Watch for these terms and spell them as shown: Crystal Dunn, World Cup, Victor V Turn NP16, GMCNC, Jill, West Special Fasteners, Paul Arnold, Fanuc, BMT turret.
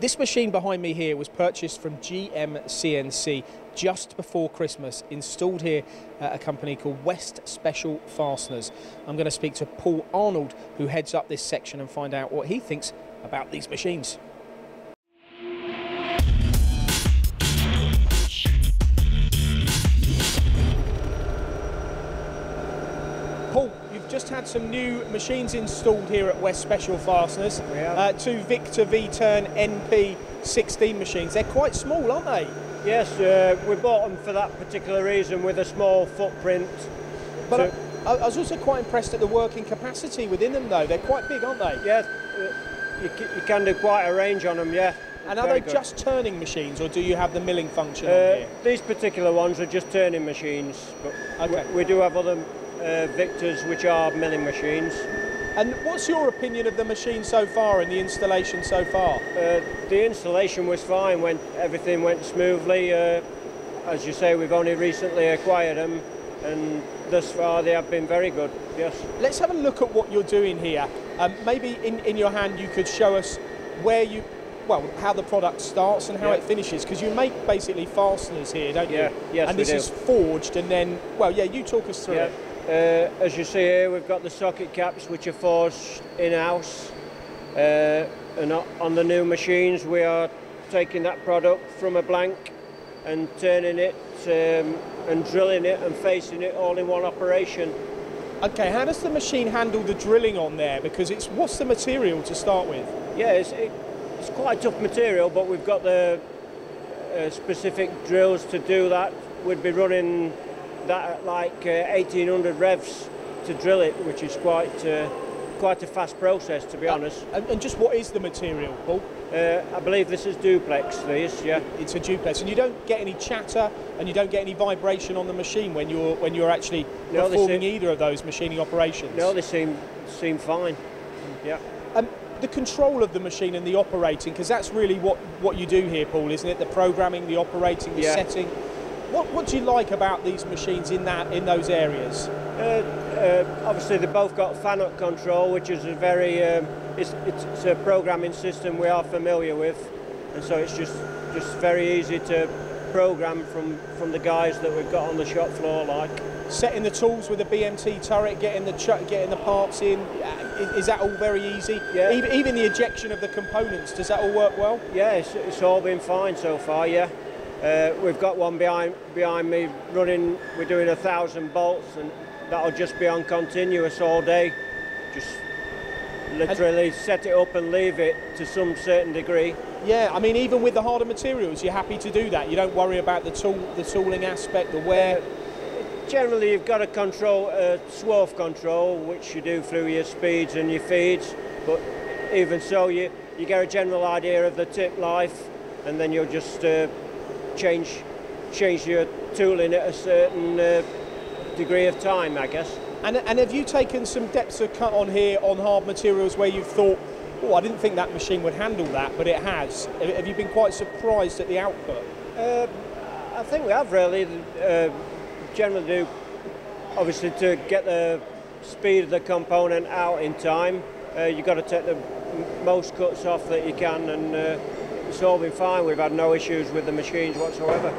This machine behind me here was purchased from GMCNC just before Christmas, installed here at a company called West Special Fasteners. I'm going to speak to Paul Arnold, who heads up this section, and find out what he thinks about these machines. Paul, you've just had some new machines installed here at West Special Fasteners, two Victor V Turn NP16 machines. They're quite small, aren't they? Yes, we bought them for that particular reason, with a small footprint. But I was also quite impressed at the working capacity within them though. They're quite big, aren't they? Yes, you can do quite a range on them, yeah. And are they just turning machines, or do you have the milling function on here? These particular ones are just turning machines, but we do have other Victors which are milling machines. And what's your opinion of the machine so far and the installation so far? The installation was fine, everything went smoothly. As you say, we've only recently acquired them, and thus far they have been very good, yes. Let's have a look at what you're doing here. Maybe in your hand you could show us where you, how the product starts and how it finishes, because you make basically fasteners here, don't you? Yes, and this is forged, and then, you talk us through it. As you see here, we've got the socket caps which are forged in-house, and on the new machines we are taking that product from a blank and turning it and drilling it and facing it all in one operation. Okay, how does the machine handle the drilling on there? Because it's, what's the material to start with? Yeah, it's quite tough material, but we've got the specific drills to do that. We'd be running that at like 1800 revs to drill it, which is quite a fast process, to be honest. And just what is the material, Paul? I believe this is duplex, It's a duplex, and you don't get any chatter and you don't get any vibration on the machine when you're actually performing either of those machining operations? No, they seem fine, yeah. The control of the machine and the operating, because that's really what you do here, Paul, isn't it? The programming, the operating, the setting. What do you like about these machines in those areas? Obviously, they both got Fanuc control, which is a very it's a programming system we are familiar with, and so it's just very easy to program from the guys that we've got on the shop floor, like setting the tools with a BMT turret, getting the parts in. Is that all very easy? Yeah. Even the ejection of the components, does that all work well? Yeah, it's all been fine so far. Yeah. We've got one behind me running. We're doing 1,000 bolts, and that'll just be on continuous all day. Just literally set it up and leave it to some certain degree. Yeah, I mean, even with the harder materials, you're happy to do that. You don't worry about the tooling aspect, the wear. Generally, you've got a control, swerve control, which you do through your speeds and your feeds. But even so, you get a general idea of the tip life, and then you'll just change your tooling at a certain degree of time, I guess. And have you taken some depths of cut on here on hard materials where you've thought, oh, I didn't think that machine would handle that, but it has? Have you been quite surprised at the output? I think we have, really. Generally do, obviously, to get the speed of the component out in time, you've got to take the most cuts off that you can, and it's all been fine. We've had no issues with the machines whatsoever.